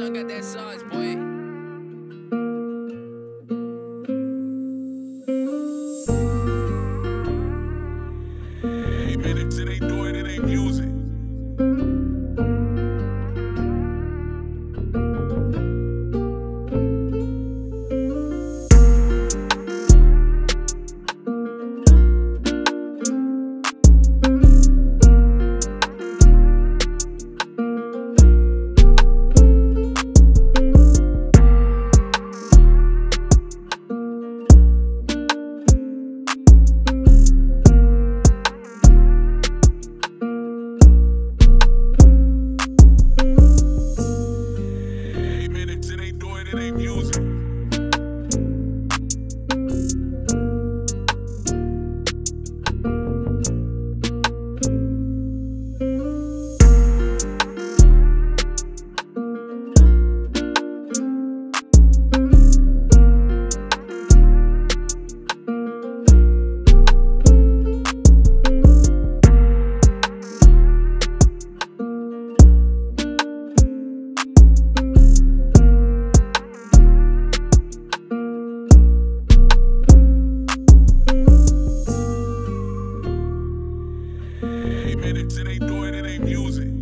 done got that sauce, boy. Minutes, it ain't doing, it ain't music. Minutes, it ain't doing, it ain't music.